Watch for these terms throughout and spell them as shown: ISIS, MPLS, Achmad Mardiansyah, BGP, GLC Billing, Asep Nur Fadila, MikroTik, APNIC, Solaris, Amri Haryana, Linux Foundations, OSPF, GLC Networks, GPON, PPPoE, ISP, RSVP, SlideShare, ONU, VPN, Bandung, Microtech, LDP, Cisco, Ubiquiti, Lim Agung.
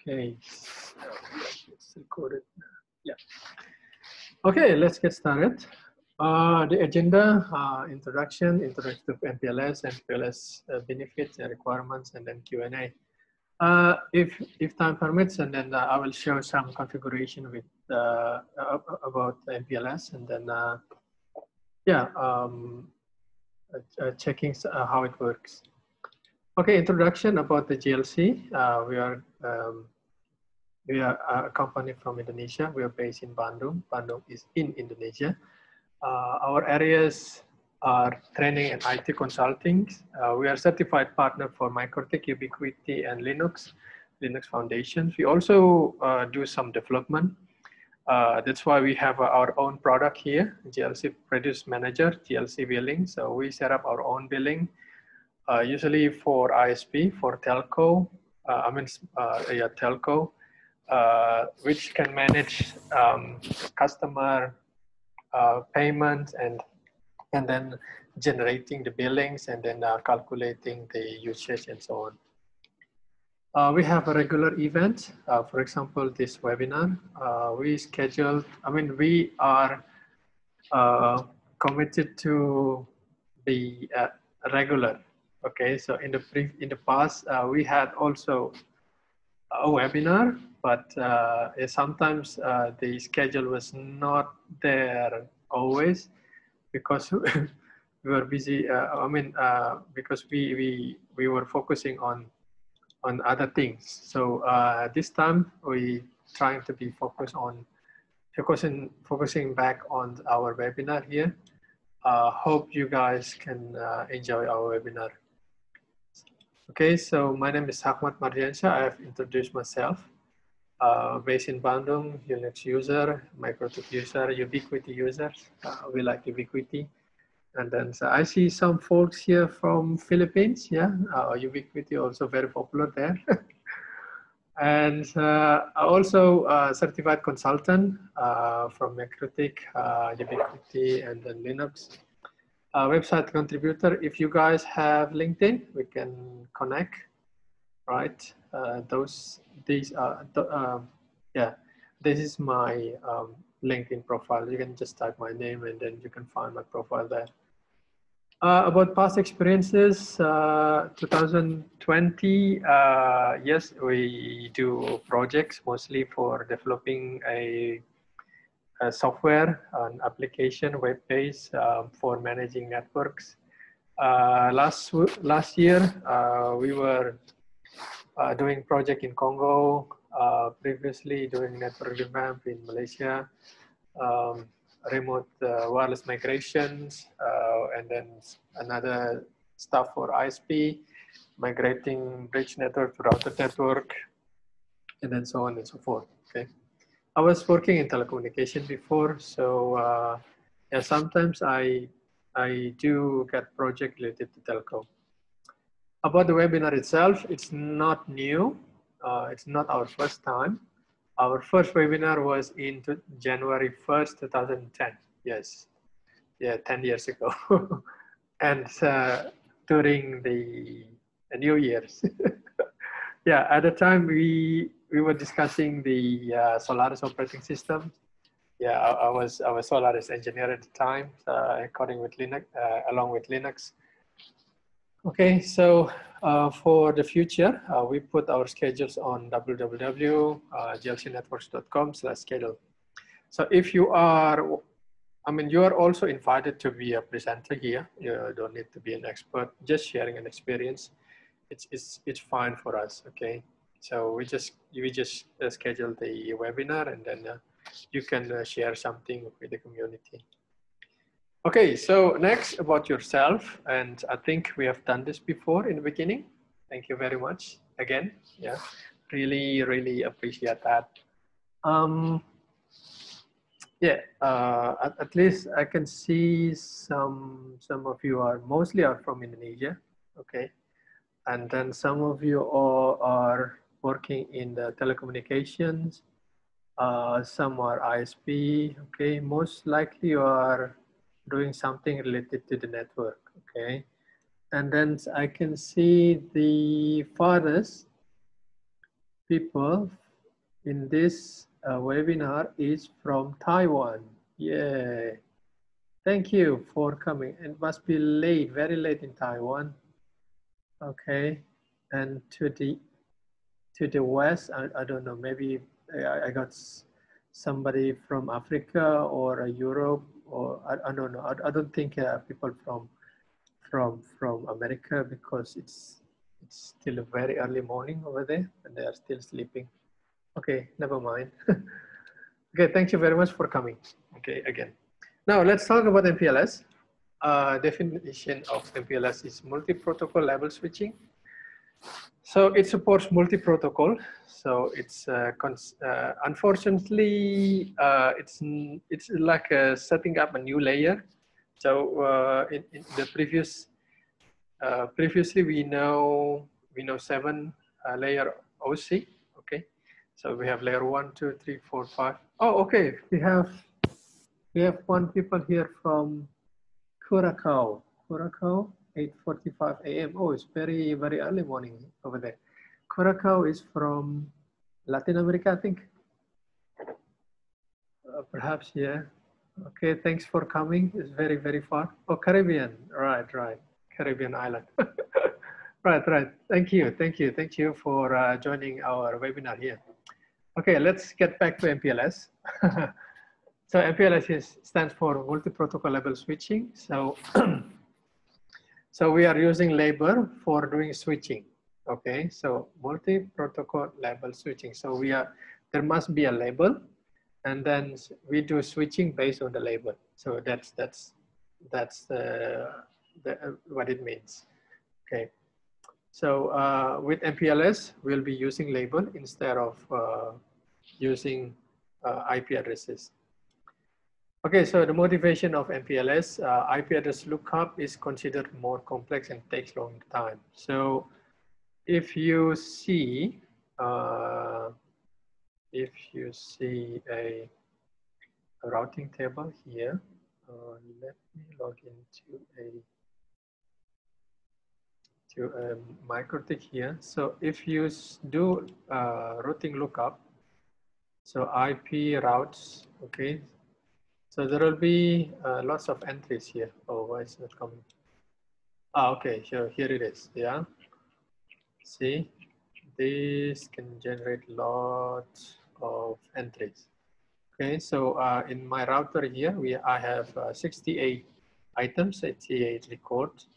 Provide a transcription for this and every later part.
Okay, so it's recorded. Yeah. Okay, let's get started. The agenda, introduction to MPLS, benefits and requirements, and then Q&A. If time permits, and then I will show some configuration with about MPLS, and then checking how it works. Okay, introduction about the GLC. We are a company from Indonesia. We are based in Bandung. Bandung is in Indonesia. Our areas are training and IT consulting. We are certified partner for Microtech, Ubiquiti, and Linux Foundations. We also do some development. That's why we have our own product here, GLC Produce Manager, GLC Billing. So we set up our own billing, usually for ISP, for telco, which can manage customer payments and then generating the billings and then calculating the usage and so on. We have a regular event, for example, this webinar. We are committed to the regular. Okay, so in the past, we had also a webinar, but sometimes the schedule was not there always, because we were busy. Because we were focusing on other things. So this time we trying to be focusing back on our webinar here. Hope you guys can enjoy our webinar. Okay, so my name is Achmad Mardiansyah. I have introduced myself. Based in Bandung, Linux user, Microtech user, Ubiquiti user. We like Ubiquiti. And then so I see some folks here from Philippines. Yeah, Ubiquiti also very popular there. And also certified consultant from Microtech, Ubiquiti, and then Linux. Website contributor. If you guys have LinkedIn, we can connect, right? This is my LinkedIn profile. You can just type my name and then you can find my profile there. About past experiences, 2020, yes, we do projects mostly for developing a software, an application, web page for managing networks. Last year, we were doing project in Congo, previously doing network revamp in Malaysia, remote wireless migrations, and then another stuff for ISP, migrating bridge network to router network, and then so on and so forth. Okay. I was working in telecommunication before, so yeah, sometimes I do get project related to telco. About the webinar itself, it's not new. It's not our first time. Our first webinar was in January 1st, 2010. Yes, yeah, 10 years ago. And during the New Year's. Yeah, at the time we were discussing the Solaris operating system. Yeah, I was Solaris engineer at the time, coding with Linux, along with Linux. Okay, so for the future, we put our schedules on www.glcnetworks.com/schedule. So if you are, you are also invited to be a presenter here. You don't need to be an expert, just sharing an experience. It's fine for us, okay? So we just schedule the webinar, and then you can share something with the community. Okay, so next, about yourself, and I think we have done this before in the beginning. Thank you very much again. Yeah, really, really appreciate that. Yeah, at least I can see some of you are mostly from Indonesia, okay, and then some of you all are working in the telecommunications. Some are ISP. Okay, most likely you are doing something related to the network. Okay, and then I can see the fathers. people in this webinar is from Taiwan. Yay. Thank you for coming. It must be late, very late in Taiwan. Okay. And to the west, I don't know, maybe I got somebody from Africa or Europe, or I don't know. I don't think people from America, because it's still a very early morning over there and they are still sleeping. Okay, never mind. Okay, thank you very much for coming. Okay, again. Now let's talk about MPLS. Definition of MPLS is multi-protocol level switching. So it supports multi-protocol. So it's unfortunately it's like setting up a new layer. So in the previously we know 7 layer OC. Okay, so we have layer 1, 2, 3, 4, 5. Oh, okay. We have one people here from Curacao. Curacao. 8:45 a.m. Oh, it's very, very early morning over there. Curacao is from Latin America, I think. Perhaps, yeah. Okay, thanks for coming. It's very, very far. Oh, Caribbean. Right, right. Caribbean island. Right, right. Thank you. Thank you. Thank you for joining our webinar here. Okay, let's get back to MPLS. So MPLS stands for multi-protocol level switching. So so we are using label for doing switching. Okay, so multi-protocol label switching. So there must be a label, and then we do switching based on the label. So that's what it means. Okay, so with MPLS we'll be using label instead of using IP addresses. Okay, so the motivation of MPLS, IP address lookup is considered more complex and takes long time. So if you see a routing table here, let me log into a MikroTik here. So if you do routing lookup, so IP routes, okay. So there will be lots of entries here. Oh, why is it not coming? Ah, okay, sure, here it is, yeah. See, this can generate lots of entries. Okay, so in my router here, I have 68 items, 68 records.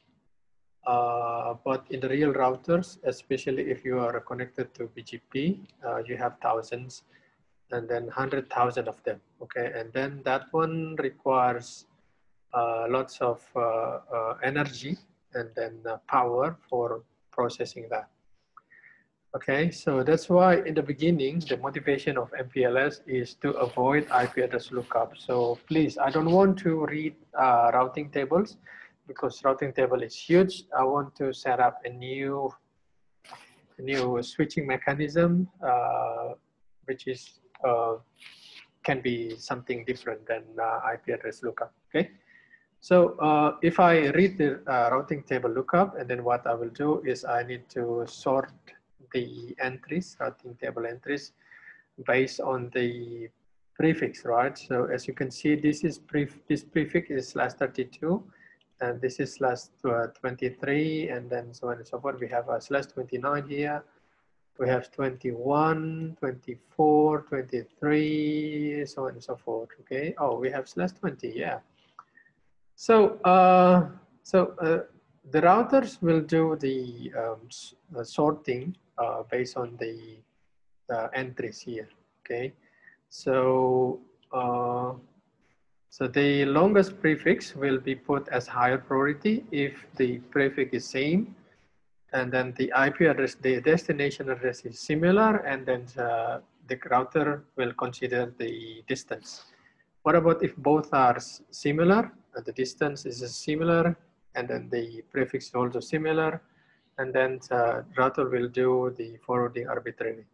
But in the real routers, especially if you are connected to BGP, you have thousands, and then 100,000 of them, okay? And then that one requires lots of energy and then power for processing that. Okay, so that's why in the beginning, the motivation of MPLS is to avoid IP address lookup. So please, I don't want to read routing tables because routing table is huge. I want to set up a new switching mechanism, which is can be something different than IP address lookup, okay? So if I read the routing table lookup, and then what I will do is I need to sort the entries, routing table entries, based on the prefix, right? So as you can see, this prefix is /32, and this is /23, and then so on and so forth. We have a /29 here. We have 21, 24, 23, so on and so forth, okay? Oh, we have /20, yeah. So, the routers will do the sorting based on the entries here, okay? So, so the longest prefix will be put as higher priority if the prefix is same. And then the IP address, the destination address is similar, and then the router will consider the distance. What about if both are similar, and the distance is similar, and then the prefix is also similar, and then the router will do the forwarding arbitrarily.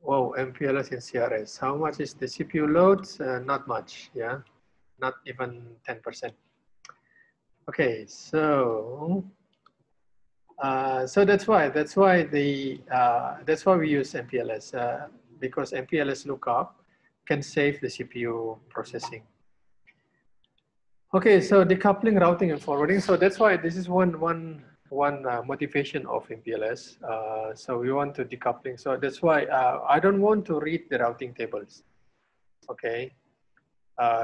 Wow, MPLS in CRS. How much is the CPU load? Not much, yeah, not even 10%. Okay, so So that's why we use MPLS because MPLS lookup can save the CPU processing. Okay, so decoupling routing and forwarding. So that's why this is one motivation of MPLS. So we want to decoupling. So that's why I don't want to read the routing tables. Okay,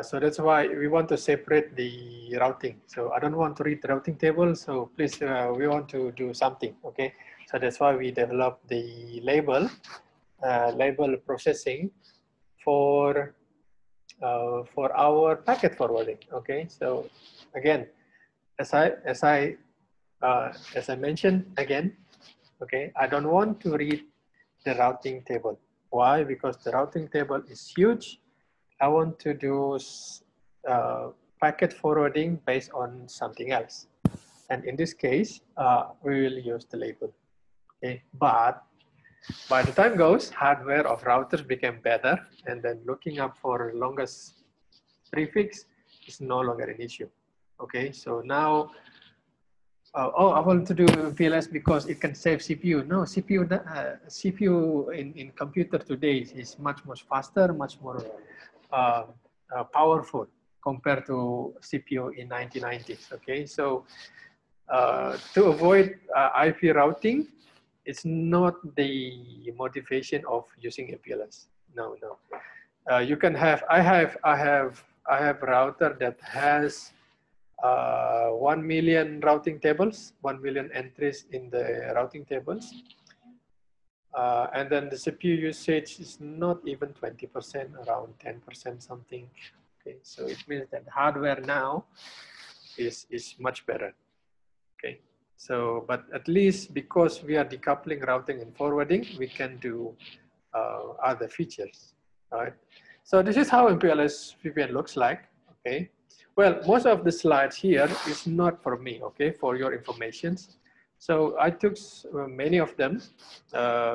so that's why we want to separate the routing. So I don't want to read the routing table. So please, we want to do something. Okay, so that's why we develop the label processing for our packet forwarding. Okay, so again, as I mentioned again, okay, I don't want to read the routing table. Why? Because the routing table is huge. I want to do packet forwarding based on something else. And in this case, we will use the label. Okay, but by the time goes, hardware of routers became better, and then looking up for longest prefix is no longer an issue. Okay, so now, oh, I want to do MPLS because it can save CPU. No, CPU in computer today is much faster, much more powerful compared to CPU in 1990s. Okay, so to avoid IP routing, it's not the motivation of using MPLS. No, no. You can have. I have router that has 1 million routing tables, 1 million entries in the routing tables, and then the CPU usage is not even 20%, around 10% something. Okay, so it means that hardware now is much better. Okay, so but at least because we are decoupling routing and forwarding, we can do other features. Right. So this is how MPLS VPN looks like. Okay. Well, most of the slides here is not for me, okay, for your information. So I took many of them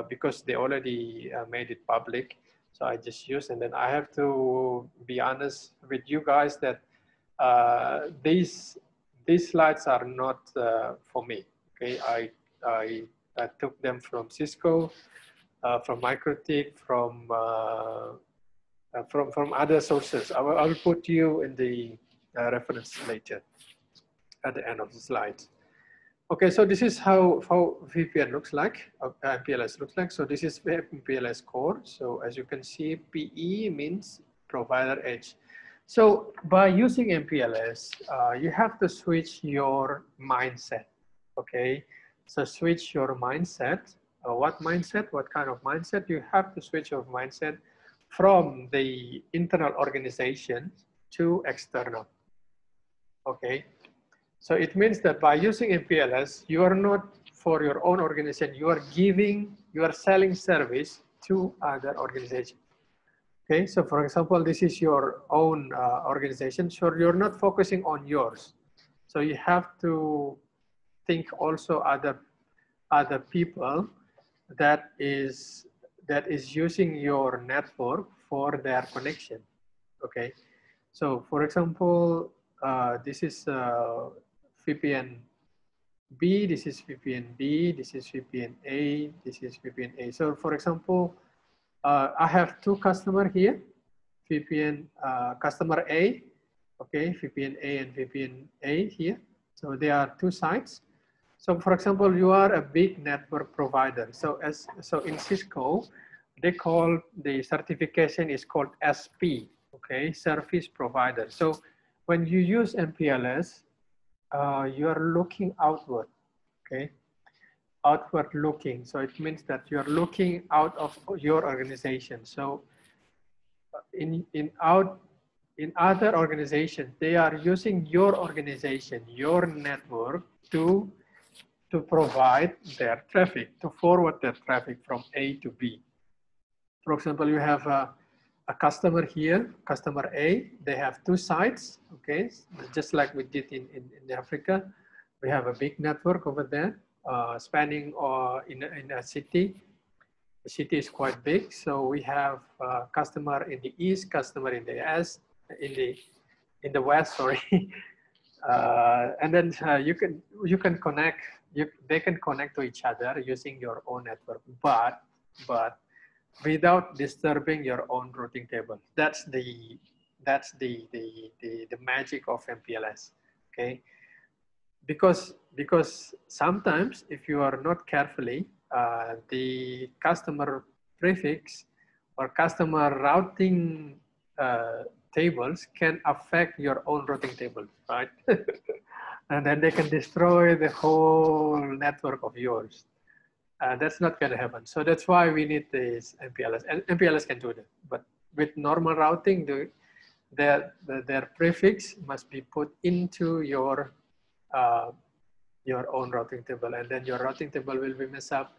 because they already made it public. So I just used, and then I have to be honest with you guys that these slides are not for me, okay. I took them from Cisco, from Microtech, from other sources. I will put you in the reference later at the end of the slide. Okay, so this is how VPN looks like, MPLS looks like. So this is MPLS core. So as you can see, PE means provider edge. So by using MPLS, you have to switch your mindset. Okay, so switch your mindset. What mindset? What kind of mindset? You have to switch your mindset from the internal organization to external. Okay, so it means that by using MPLS, you are not for your own organization, you are selling service to other organizations. Okay, so for example, this is your own organization, so you're not focusing on yours. So you have to think also other people that is using your network for their connection. Okay, so for example, this is VPN B, this is VPN B, this is VPN A, this is VPN A. So for example, I have two customers here, VPN customer A, okay, VPN A and VPN A here. So there are two sites. So for example, you are a big network provider. So in Cisco, they call the certification is called SP, okay, service provider. So when you use MPLS, you are looking outward, okay? Outward looking. So it means that you are looking out of your organization. So in other organizations, they are using your organization, your network to provide their traffic, to forward their traffic from A to B. For example, you have a customer here, customer A, they have two sites, okay? Just like we did in Africa, we have a big network over there, spanning in a city. The city is quite big, so we have a customer in the east, customer in the west, sorry. And then you can connect they can connect to each other using your own network, but without disturbing your own routing table. That's the magic of MPLS. Okay, because sometimes if you are not carefully, the customer prefix or customer routing tables can affect your own routing table, right? And then they can destroy the whole network of yours. That's not going to happen. So that's why we need this MPLS. And MPLS can do that. But with normal routing, their prefix must be put into your own routing table. And then your routing table will be messed up.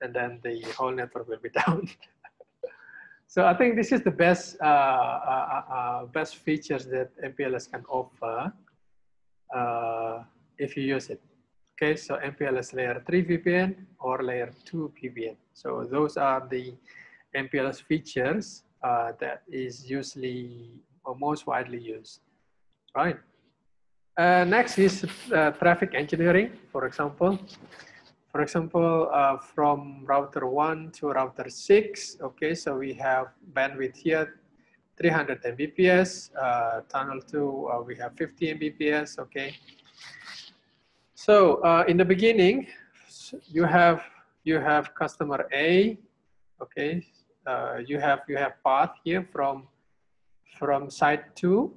And then the whole network will be down. So I think this is the best, best features that MPLS can offer if you use it. Okay, so MPLS layer 3 VPN or layer 2 VPN. So those are the MPLS features that is usually or most widely used, right? Next is traffic engineering, for example. For example, from router 1 to router 6, okay, so we have bandwidth here, 300 Mbps, tunnel 2, we have 50 Mbps, okay. So in the beginning, you have customer A, okay. You have path here from site 2,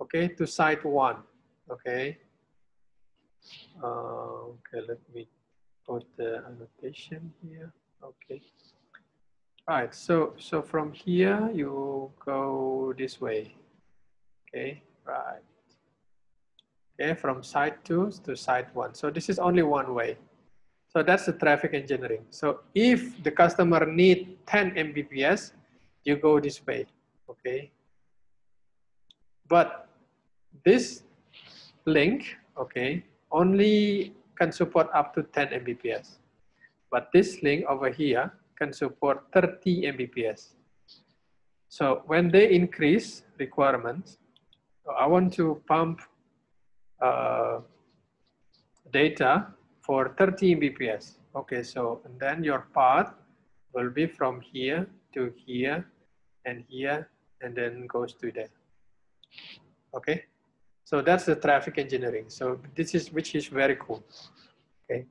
okay, to site 1, okay. Okay, let me put the annotation here. Okay. All right. So from here you go this way. Okay. Right. Okay, from site 2 to site 1. So this is only one way. So that's the traffic engineering. So if the customer need 10 Mbps, you go this way, okay? But this link, okay, only can support up to 10 Mbps. But this link over here can support 30 Mbps. So when they increase requirements, I want to pump data for 30 Mbps. Okay, so and then your path will be from here to here, and then goes to there. Okay, so that's the traffic engineering. So this is, which is very cool. Okay.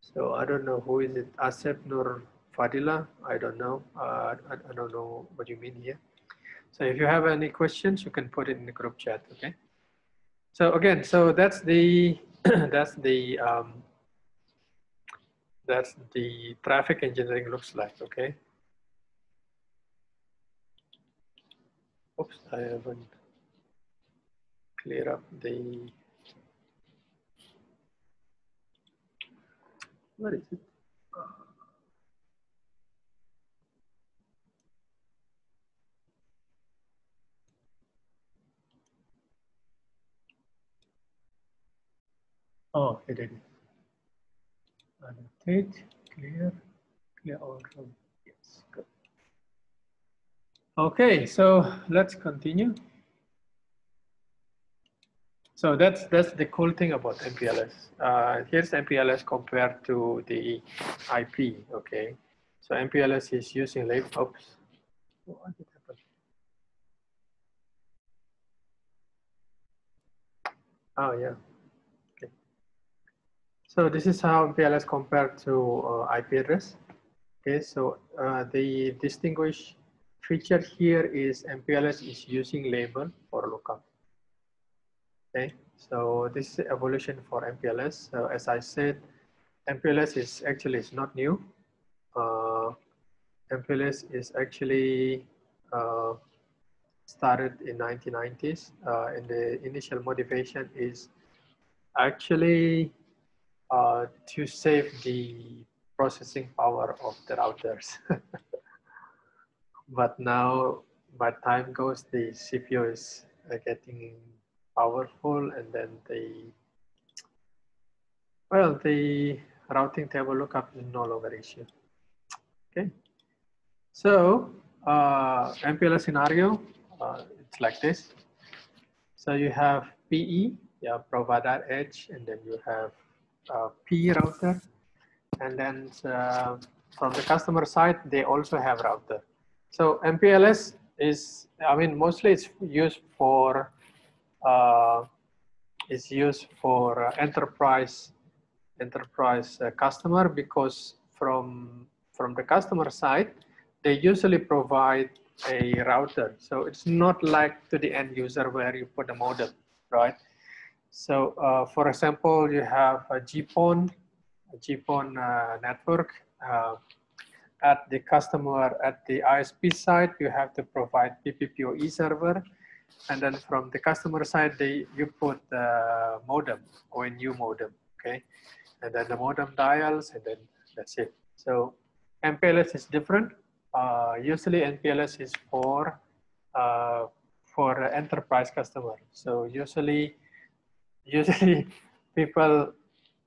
So I don't know who is it, Asep Nur Fadila. I don't know. I don't know what you mean here. So if you have any questions, you can put it in the group chat, okay? So again, so that's the that's the traffic engineering looks like, okay? Oops, I haven't cleared up the, where is it? Oh, it is. Annotate, clear all room. Yes, good. Okay, so let's continue. So that's the cool thing about MPLS. Here's MPLS compared to the IP. Okay, so MPLS is using late. Oops. What did happen? Oh yeah. So this is how MPLS compared to IP address. Okay, so the distinguished feature here is MPLS is using label for lookup. Okay, so this is evolution for MPLS. So as I said, MPLS is actually not new. MPLS is actually started in 1990s, and the initial motivation is actually to save the processing power of the routers. But now, by time goes, the CPU is getting powerful, and then the routing table lookup is no longer an issue. Okay, so MPLS scenario, it's like this. So you have PE, yeah, provider edge, and then you have a PE router. And then from the customer side, they also have router. So MPLS is, I mean, mostly it's used for enterprise customer, because from the customer side, they usually provide a router. So it's not like to the end user where you put a modem, right? So for example, you have a GPON network. At the customer, at the ISP side, you have to provide PPPoE server. And then from the customer side, you put the modem, ONU modem, okay? And then the modem dials, and then that's it. So MPLS is different. Usually MPLS is for enterprise customer. So usually people,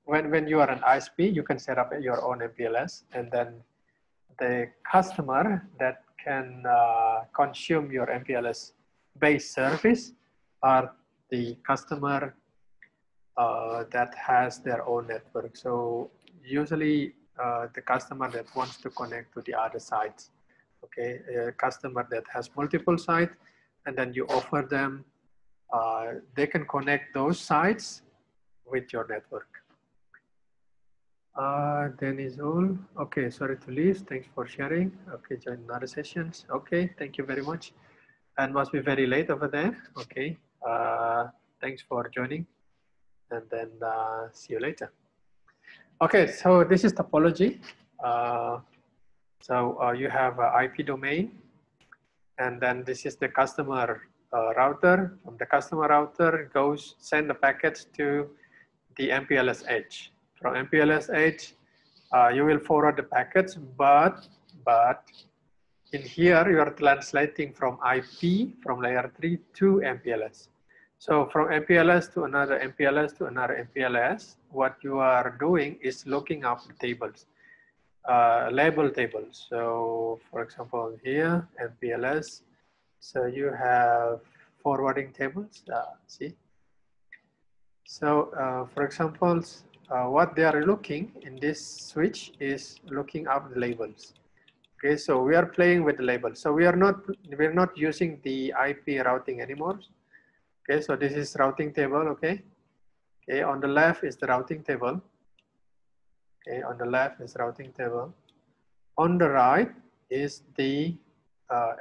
when you are an ISP, you can set up your own MPLS, and then the customer that can consume your MPLS-based service are the customer that has their own network. So usually the customer that wants to connect to the other sites, okay? A customer that has multiple sites, and then you offer them, they can connect those sites with your network. Then is all. Okay, sorry to leave. Thanks for sharing. Okay, join another sessions. Okay, thank you very much. And must be very late over there. Okay, thanks for joining. And then see you later. Okay, so this is topology. So you have IP domain. And then this is the customer router. From the customer router goes, send the packets to the MPLS edge. From MPLS edge, you will forward the packets, but in here you are translating from IP from layer 3 to MPLS. So from MPLS to another MPLS to another MPLS, what you are doing is looking up tables, label tables. So for example here, MPLS. So you have forwarding tables, see? So for example, what they are looking in this switch is looking up the labels. Okay, so we are playing with the labels. So we are not using the IP routing anymore. Okay, so this is routing table. Okay, okay, on the left is the routing table. Okay, on the left is routing table. On the right is the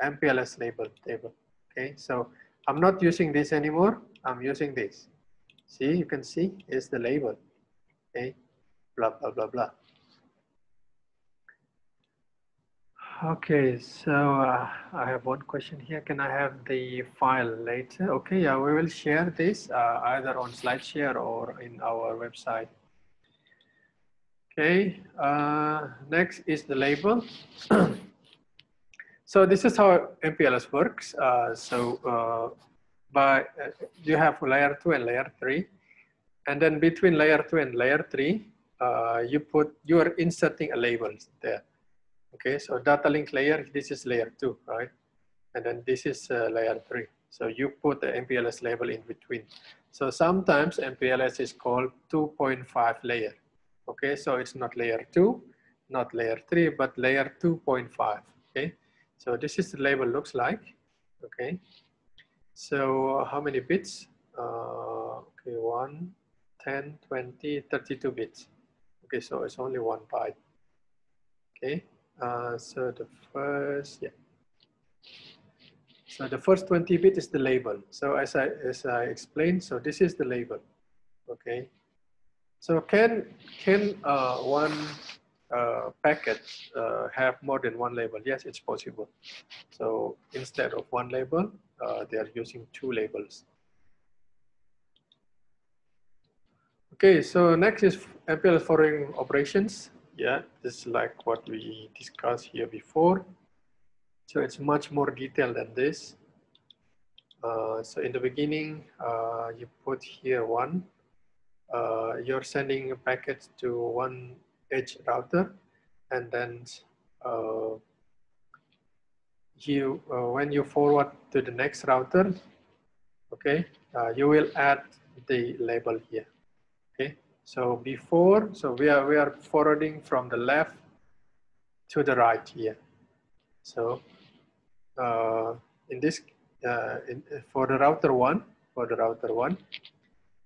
MPLS label table. Okay, so I'm not using this anymore. I'm using this. See, you can see is the label. Okay, blah, blah, blah, blah. Okay, so I have one question here. Can I have the file later? Okay, yeah, we will share this either on SlideShare or in our website. Okay, next is the label. So this is how MPLS works. So you have layer 2 and layer 3. And then between layer 2 and layer 3, you are inserting a label there. Okay, so data link layer, this is layer 2, right? And then this is layer 3. So you put the MPLS label in between. So sometimes MPLS is called 2.5 layer. Okay, so it's not layer 2, not layer 3, but layer 2.5. Okay, so this is the label looks like. Okay, so how many bits? Okay, 1. 10, 20, 32 bits. Okay, so it's only 1 byte. Okay, so the first, yeah. So the first 20 bit is the label. So as I explained, so this is the label. Okay, so can one packet have more than one label? Yes, it's possible. So instead of one label, they are using 2 labels. Okay, so next is MPLS forwarding operations. Yeah, this is like what we discussed here before. So it's much more detailed than this. So in the beginning, you put here one. You're sending a packet to one edge router, and then when you forward to the next router, okay, you will add the label here. Okay, so before, so we are forwarding from the left to the right here. So in this for the router one, we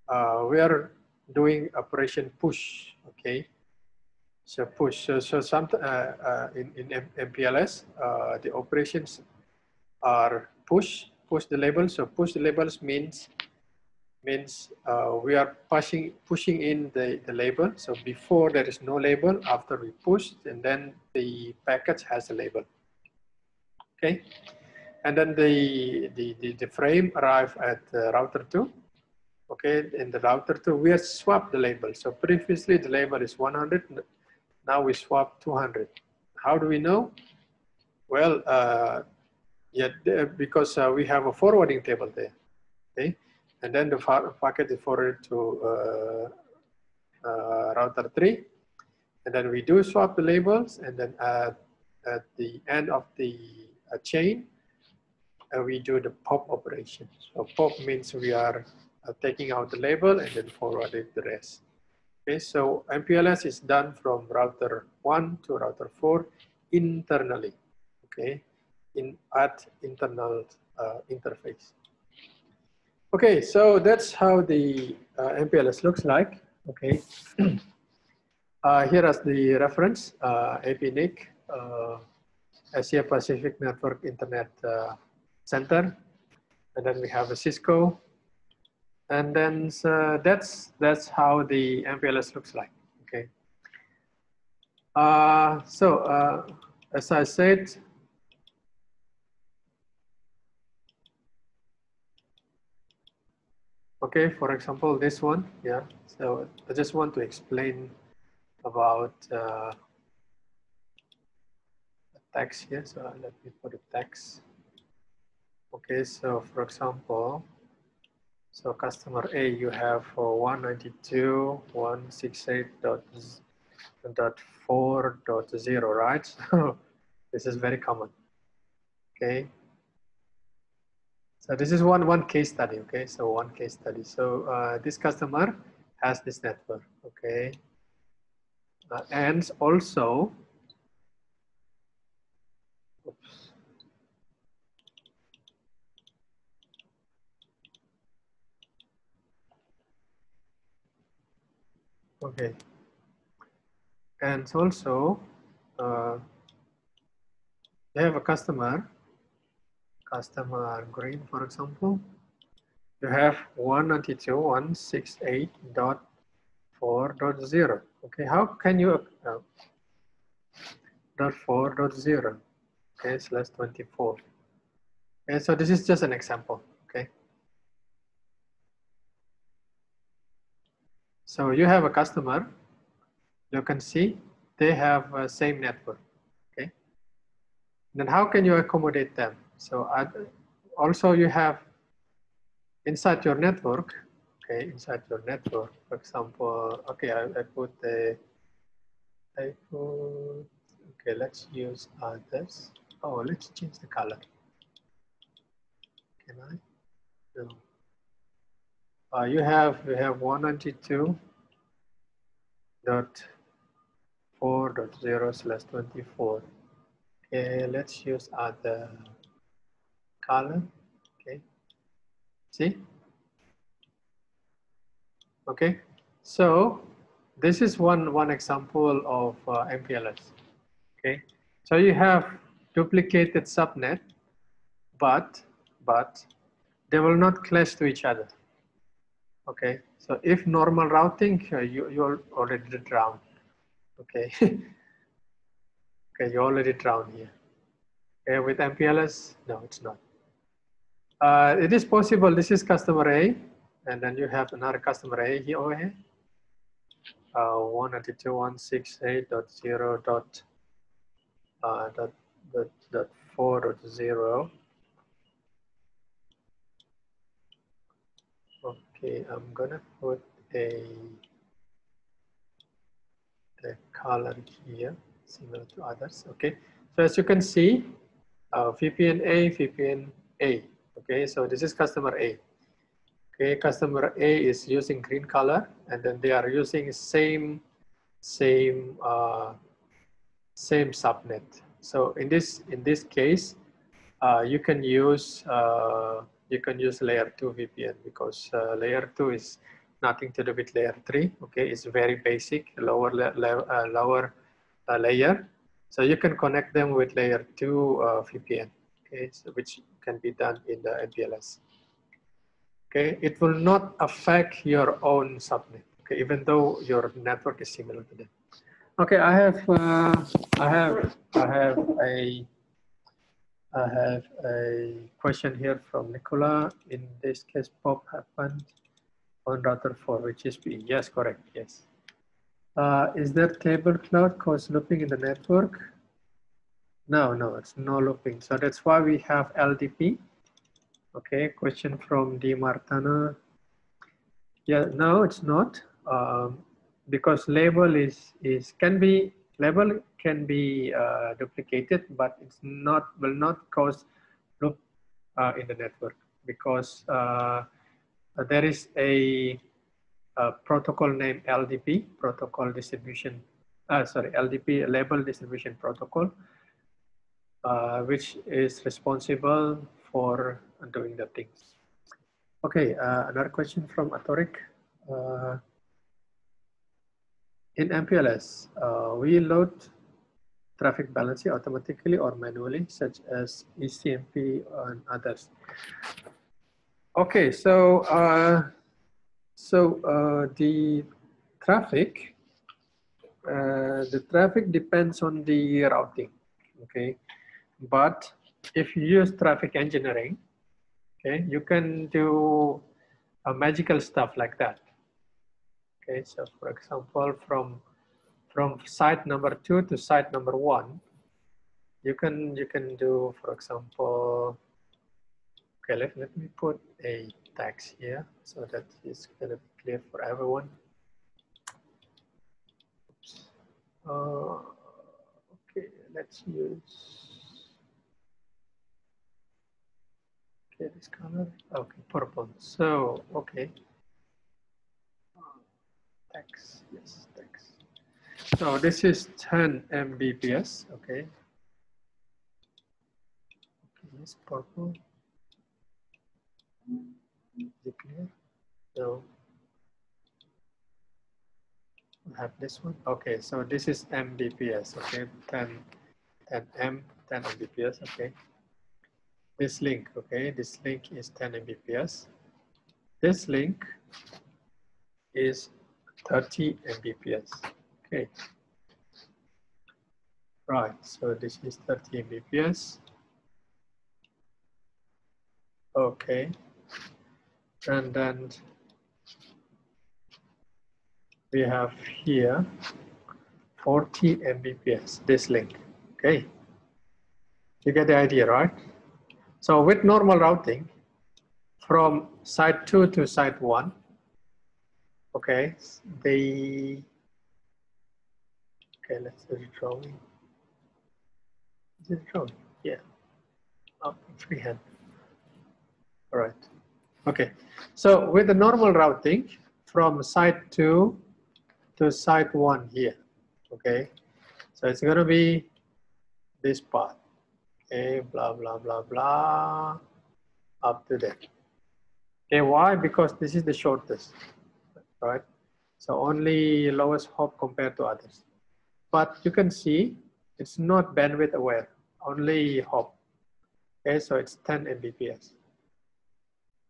are doing operation push. Okay, so push. So some in MPLS, the operations are push the labels. So push the labels means we are pushing in the label. So before there is no label, after we push, and then the package has a label. Okay, and then the frame arrive at router 2. Okay, in the router 2 we have swapped the label. So previously the label is 100, now we swap 200. How do we know? Well, because we have a forwarding table there. Okay, and then the packet is forwarded to router 3, and then we do swap the labels, and then at the end of the chain, we do the pop operation. So pop means we are taking out the label and then forwarding the rest. Okay, so MPLS is done from router 1 to router 4 internally. Okay, at internal interface. Okay, so that's how the MPLS looks like. Okay, here is the reference, APNIC, Asia Pacific Network Internet Center, and then we have a Cisco, and then that's how the MPLS looks like. Okay, so as I said, okay, for example, this one, yeah. So I just want to explain about the text here. So let me put the text. Okay, so for example, so customer A, you have 192.168.4.0, right? So this is very common. Okay. So this is one case study, okay? So one case study. So this customer has this network, okay? And also, oops. Okay. And also, they have a customer green, for example, you have 192.168.4.0. Okay, how can you .4.0? Okay, /24. Okay, so this is just an example. Okay, so you have a customer. You can see they have the same network. Okay, then how can you accommodate them? So also you have inside your network, okay, inside your network, for example, okay, I put, okay, let's use this. Oh, let's change the color. Can I? No. You have 192.4.0/24. Okay, let's use other color. Okay, see? Okay, so this is one example of MPLS. Okay, so you have duplicated subnet, but they will not clash to each other. Okay, so if normal routing, you're already drowned. Okay, okay, you already drowned here. Okay, with MPLS, no, it's not. It is possible. This is customer A, and then you have another customer A here over here. 192.168.0.4.0. Okay, I'm gonna put a color here, similar to others. Okay, so as you can see, VPN A, VPN A. Okay, so this is customer A. Okay, customer A is using green color, and then they are using same subnet. So in this case, you can use layer 2 VPN, because layer 2 is nothing to do with layer 3. Okay, it's very basic, lower layer. So you can connect them with layer 2 VPN, okay, so which can be done in the MPLS. Okay, it will not affect your own subnet, okay, even though your network is similar to them. Okay, I have a question here from Nicola. In this case, pop happened on router 4, which is PE. Yes, correct. Yes. Is there table cloud cause looping in the network? No, it's no looping. So that's why we have LDP. Okay, question from D. Martana. Yeah, no, it's not, because label can be duplicated, but it's not, will not cause loop in the network, because there is a protocol named LDP, LDP label distribution protocol, which is responsible for doing the things. Okay, another question from Atorik. In MPLS, we load traffic balancing automatically or manually, such as ECMP and others. Okay, so the traffic depends on the routing. Okay, but if you use traffic engineering, okay, you can do magical stuff like that. Okay, so for example, from site number 2 to site number 1, you can do, for example, okay, let me put a text here so that it's gonna be clear for everyone. Oops. Okay, let's use. This color, okay, purple. So, okay, X, yes, X. So this is 10 Mbps. Okay, this purple. Is it clear? So I have this one. Okay, so this is Mbps. Okay, 10 Mbps. Okay. This link, okay, this link is 10 Mbps. This link is 30 Mbps, okay. Right, so this is 30 Mbps. Okay, and then we have here 40 Mbps, this link, okay. You get the idea, right? So with normal routing, from site 2 to site 1, okay, okay, let's do the drawing. Is it drawing? Yeah. Oh, freehand. All right. Okay. So with the normal routing, from site 2 to site 1 here, okay, so it's going to be this part. Okay, blah, blah, blah, blah, up to there. Okay, why? Because this is the shortest, right? So only lowest hop compared to others. But you can see it's not bandwidth aware, only hop. Okay, so it's 10 Mbps.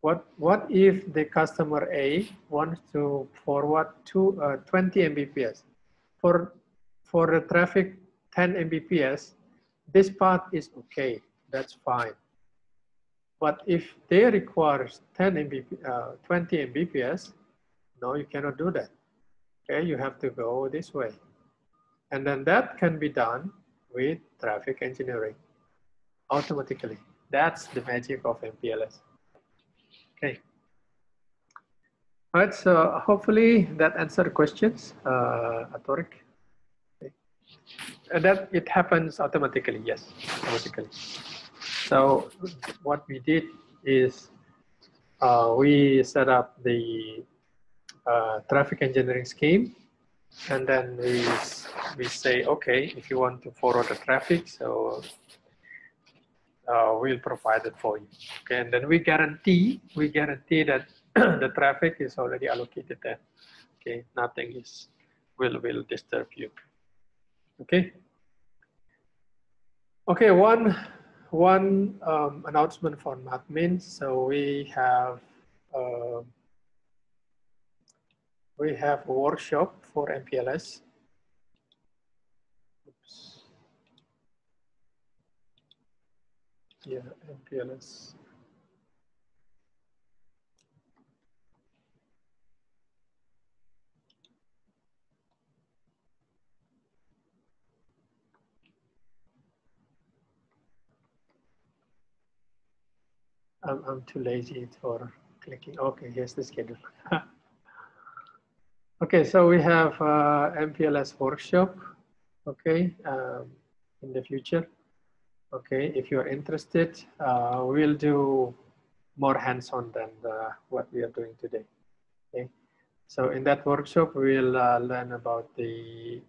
What if the customer A wants to forward to 20 Mbps? For the traffic 10 Mbps, this part is okay, that's fine. But if they require 20 Mbps, no, you cannot do that. Okay, you have to go this way. And then that can be done with traffic engineering automatically. That's the magic of MPLS. Okay. All right, so hopefully that answered questions, Atorik. And that it happens automatically, yes, automatically. So what we did is we set up the traffic engineering scheme, and then we say, okay, if you want to forward the traffic, so we'll provide it for you. Okay, and then we guarantee that the traffic is already allocated there. Okay, nothing is will disturb you. Okay. Okay, one announcement for admin. So we have a workshop for MPLS. Oops. Yeah, MPLS. I'm too lazy for clicking. Okay, here's the schedule. Okay, so we have MPLS workshop, okay, in the future. Okay, if you're interested, we'll do more hands-on than what we are doing today. Okay, so in that workshop, we'll learn about the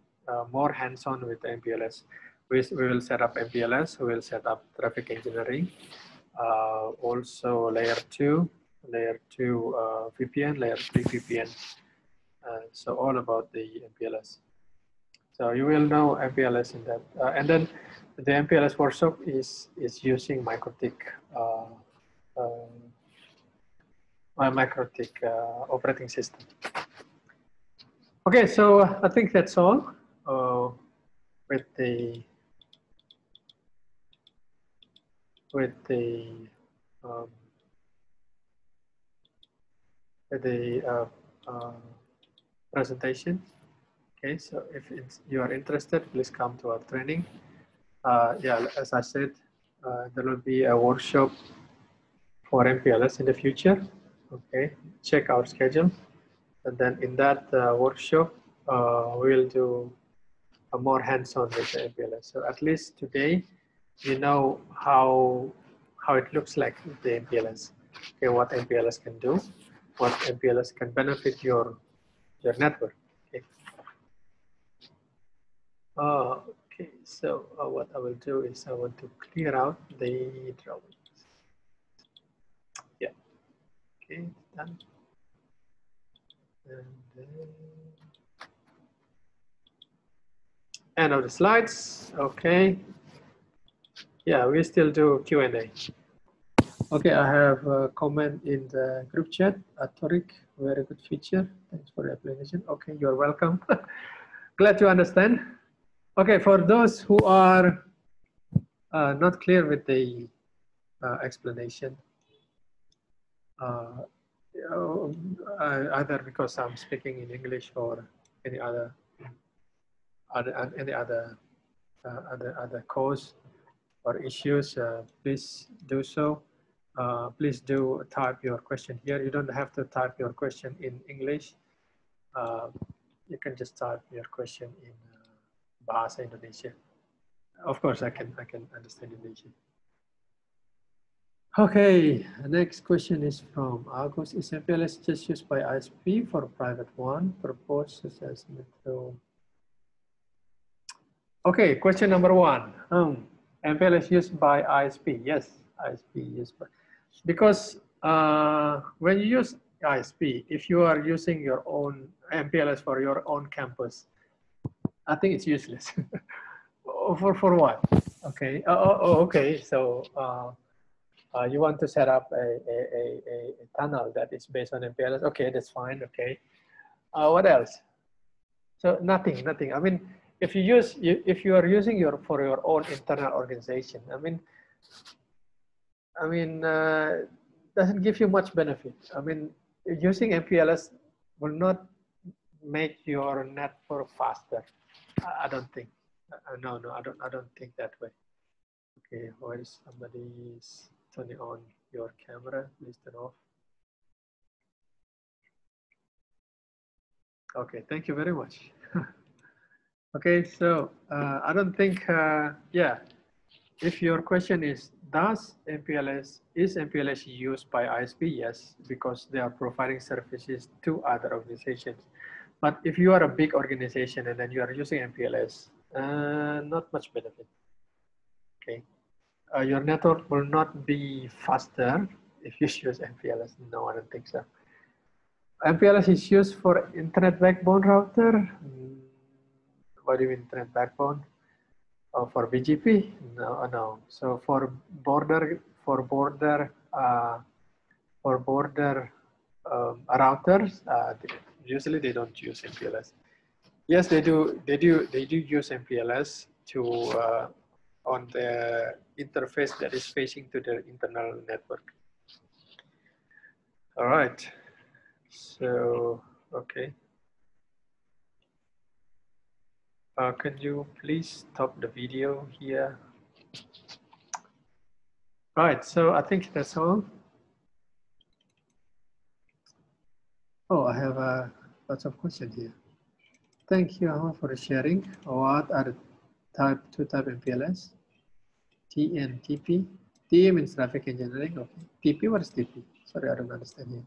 more hands-on with MPLS. We will set up MPLS, we will set up traffic engineering, also layer 2 VPN, layer 3 VPN. So all about the MPLS. So you will know MPLS in that, and then the MPLS workshop is using MikroTik, operating system. Okay, so I think that's all with the presentation. Okay, so if you are interested, please come to our training. Yeah, as I said, there will be a workshop for MPLS in the future. Okay, check our schedule, and then in that workshop, we'll do a more hands-on with the MPLS. So at least today, you know how it looks like with the MPLS. Okay, what MPLS can do, what MPLS can benefit your network. Okay. Okay, so what I will do is I want to clear out the drawings. Yeah. Okay, done. And then end of the slides. Okay. Yeah, we still do Q&A. Okay, I have a comment in the group chat. Atorik, very good feature. Thanks for the explanation. Okay, you're welcome. Glad to understand. Okay, for those who are not clear with the explanation, either because I'm speaking in English or any other cause or issues, please do so. Please do type your question here. You don't have to type your question in English. You can just type your question in Bahasa Indonesia. Of course, I can understand Indonesian. Okay, next question is from Agus. Is MPLS just used by ISP for private one? Proposed as metro. Okay, question number one. MPLS used by ISP. Yes, ISP used by, because when you use ISP, if you are using your own MPLS for your own campus, I think it's useless. for what? Okay. Okay. So you want to set up a tunnel that is based on MPLS. Okay, that's fine. Okay. What else? So nothing. I mean, if you are using for your own internal organization, I mean, doesn't give you much benefit. I mean, using MPLS will not make your network faster. I don't think. No, I don't think that way. Okay, where is somebody's turning on your camera? Please turn off. Okay, thank you very much. Okay, so I don't think, yeah, If your question is, is MPLS used by ISP? Yes, because they are providing services to other organizations. But if you are a big organization and then you are using MPLS, not much benefit. Okay, your network will not be faster if you use MPLS. No, I don't think so. MPLS is used for internet backbone router. What do you mean internet backbone? For BGP? No. So for border routers, usually they don't use MPLS. Yes, they do use MPLS to on the interface that is facing to their internal network. All right. So okay. Can you please stop the video here? All right, so I think that's all. Oh, I have lots of questions here. Thank you, Ahmad, for sharing. What are the two type MPLS? TE and TP. TE means traffic engineering. Okay. TP, what is TP? Sorry, I don't understand here.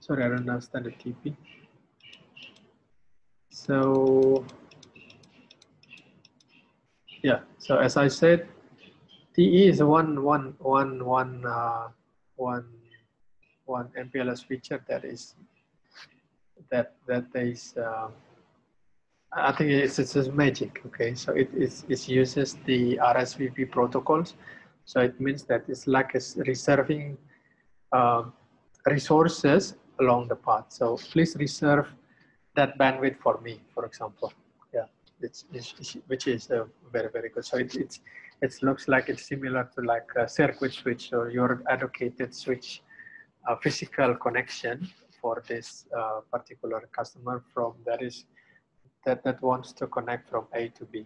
Sorry, I don't understand the TP. So, yeah. So as I said, TE is one MPLS feature that is I think it's just magic. Okay, so it uses the RSVP protocols. So it means that it's like it's reserving resources along the path. So please reserve that bandwidth for me, for example. Yeah, which is very, very good. So it looks like it's similar to like a circuit switch or your allocated switch physical connection for this particular customer from that wants to connect from A to B.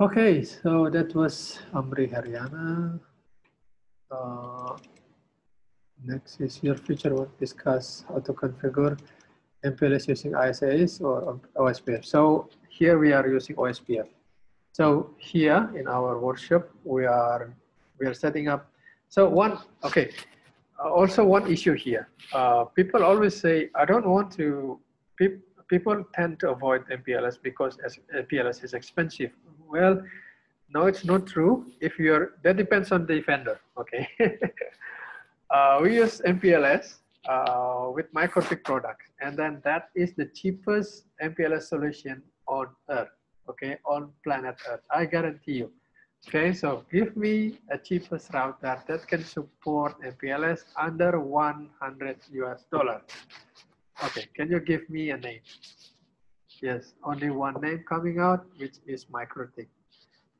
Okay, so that was Amri Haryana. Next is your future work. Discuss how to configure MPLS using ISIS or OSPF. So here we are using OSPF. So here in our workshop we are setting up. So also one issue here. People always say I don't want to. People tend to avoid MPLS because MPLS is expensive. Well, no, it's not true. That depends on the vendor. Okay. We use MPLS with MikroTik products, and then that is the cheapest MPLS solution on Earth, okay, on planet Earth. I guarantee you. Okay, so give me a cheapest router that can support MPLS under $100 US. Okay, can you give me a name? Yes, only one name coming out, which is MikroTik.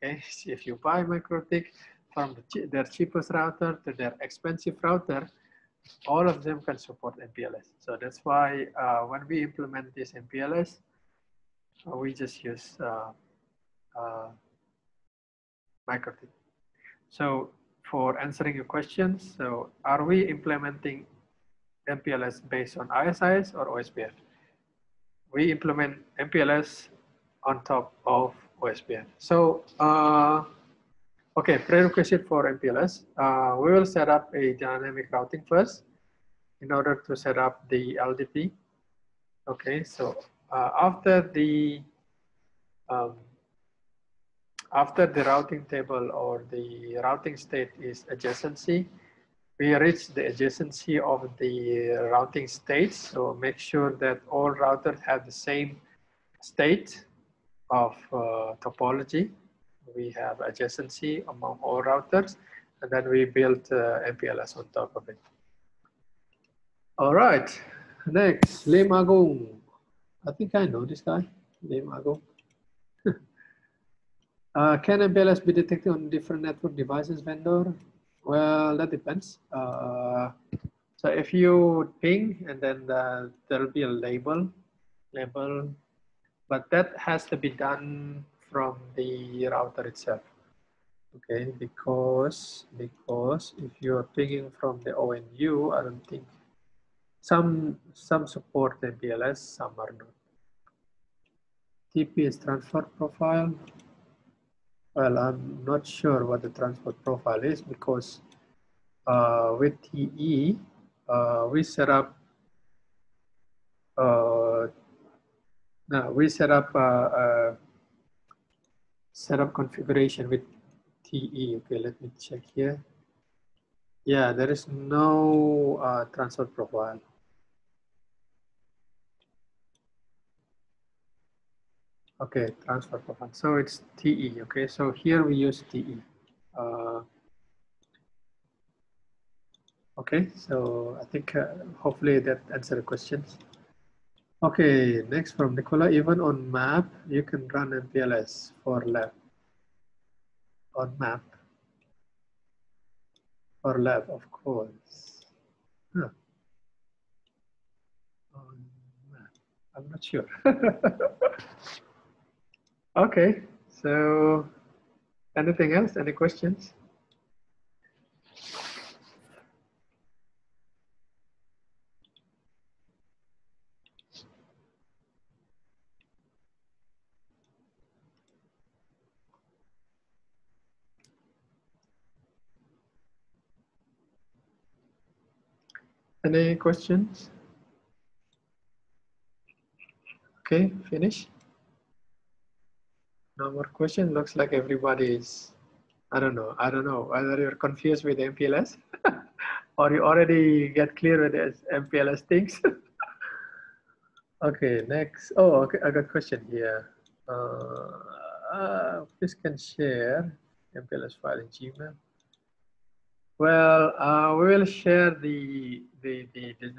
Okay, if you buy MikroTik, from their cheapest router to their expensive router, all of them can support MPLS. So that's why when we implement this MPLS, we just use MikroTik. So for answering your questions, so are we implementing MPLS based on ISIS or OSPF? We implement MPLS on top of OSPF. So, okay, prerequisite for MPLS. We will set up a dynamic routing first in order to set up the LDP. Okay, so after the routing table or the routing state is adjacency, we reach the adjacency of the routing states. So make sure that all routers have the same state of topology. We have adjacency among all routers, and then we built MPLS on top of it. All right, next, Lim Agung. I think I know this guy, Lim Agung. Can MPLS be detected on different network devices vendor? Well, that depends. So if you ping, and then there'll be a label, but that has to be done from the router itself, okay? Because if you are pinging from the ONU, I don't think Some support MPLS, some are not. TP is transport profile. Well, I'm not sure what the transport profile is because with TE, we set up configuration with TE. Okay, let me check here. Yeah, there is no transport profile. Okay, transfer profile. So it's TE. Okay, so here we use TE. Okay, so I think hopefully that answers the questions. Okay, next from Nicola. Even on map, you can run MPLS for lab. On map. For lab, of course. Huh. On map. I'm not sure. Okay, so anything else? Any questions? Any questions? Okay, finish. No more question. Looks like everybody is, I don't know. Either you're confused with MPLS or you already get clear with this MPLS things. Okay, next. Oh, okay, I got a question here. Please can share MPLS file in Gmail. Well, we will share the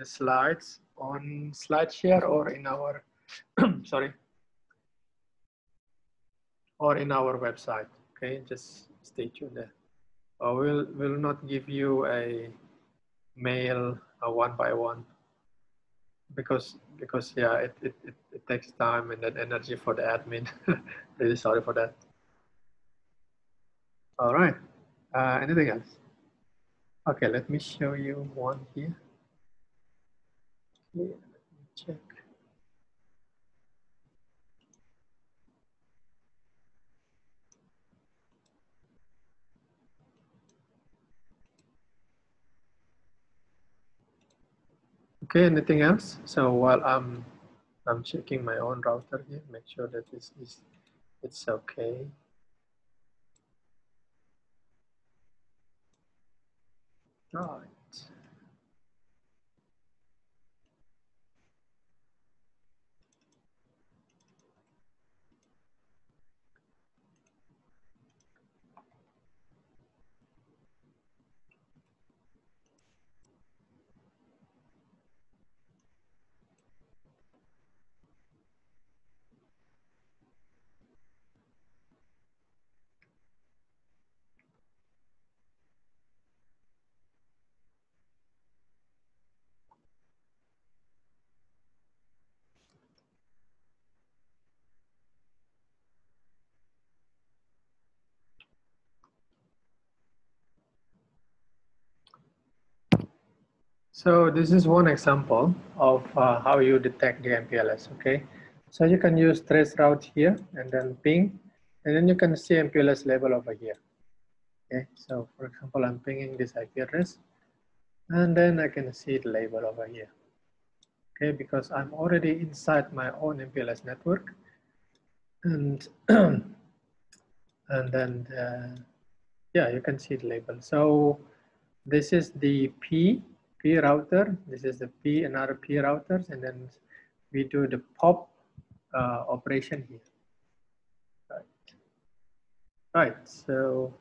slides on SlideShare or in our, sorry, or in our website. Okay, just stay tuned there. We'll not give you a mail one by one because yeah, it takes time and then energy for the admin. Really sorry for that. All right. Anything else? Okay, let me show you one here. Okay, let me check. Okay, anything else? So while I'm checking my own router here, make sure that this is it's okay. Right. So this is one example of how you detect the MPLS, okay? So you can use trace route here and then ping, and then you can see MPLS label over here. Okay, so for example, I'm pinging this IP address, and then I can see the label over here. Okay, because I'm already inside my own MPLS network, and and then yeah, you can see the label. So this is the P router, this is the P and other P routers, and then we do the POP operation here. Right, so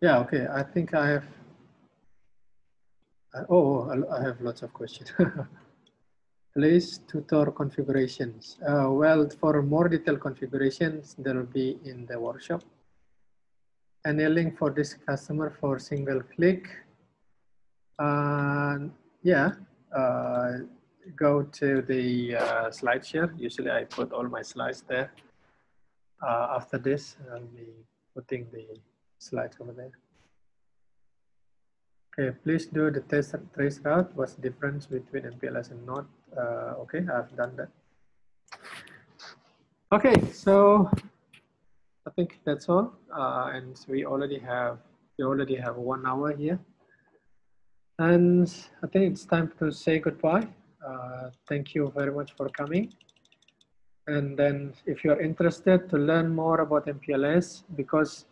yeah, okay, I think I have, I have lots of questions. Please tutor configurations. Well, for more detailed configurations, there will be in the workshop. Enabling for this customer for single click. Yeah, go to the SlideShare. Usually I put all my slides there. After this, I'll be putting the slide over there. Okay, please do the trace route. What's the difference between MPLS and not? Okay, I've done that. Okay, so I think that's all. And we already have 1 hour here. And I think it's time to say goodbye. Thank you very much for coming. And then if you're interested to learn more about MPLS, because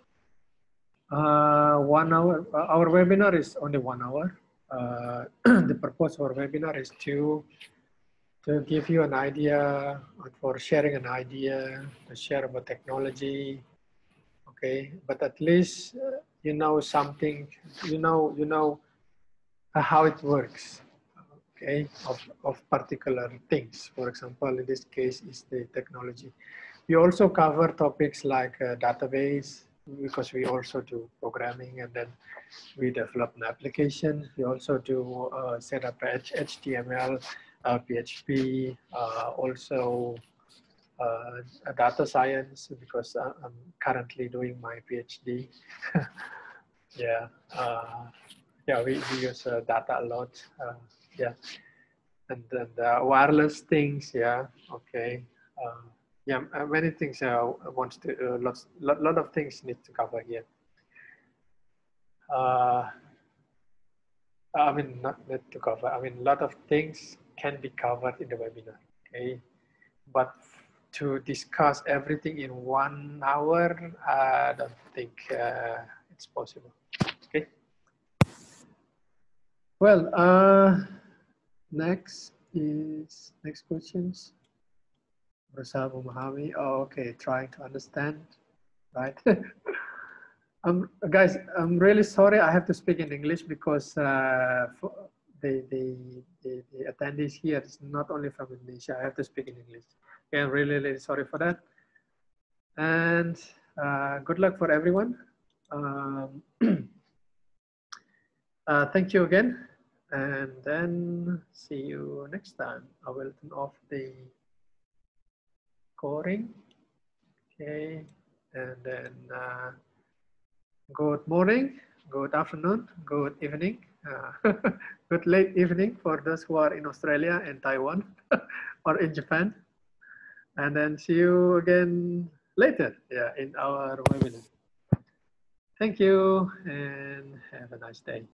our webinar is only 1 hour. The purpose of our webinar is to give you an idea, for sharing an idea, to share about technology, okay? But at least you know something, you know how it works, okay, of particular things. For example, in this case, is the technology. We also cover topics like database, because we also do programming, and then we develop an application. We also do set up HTML, PHP, also data science, because I'm currently doing my PhD. Yeah, we use data a lot. Yeah, and then the wireless things. Yeah, okay. Yeah, many things. Lot of things need to cover here. I mean, not need to cover. I mean, a lot of things can be covered in the webinar. Okay, but to discuss everything in 1 hour, I don't think it's possible. Okay. Well, next questions. Rasabu Mahami. Oh, okay. Trying to understand, right? Guys, I'm really sorry. I have to speak in English because the attendees here is not only from Indonesia. I have to speak in English. Okay, I'm really, really sorry for that. And good luck for everyone. Thank you again. And then see you next time. I will turn off the recording. Okay, and then good morning, good afternoon, good evening, good late evening for those who are in Australia and Taiwan or in Japan. And then see you again later, yeah, in our webinar. Thank you and have a nice day.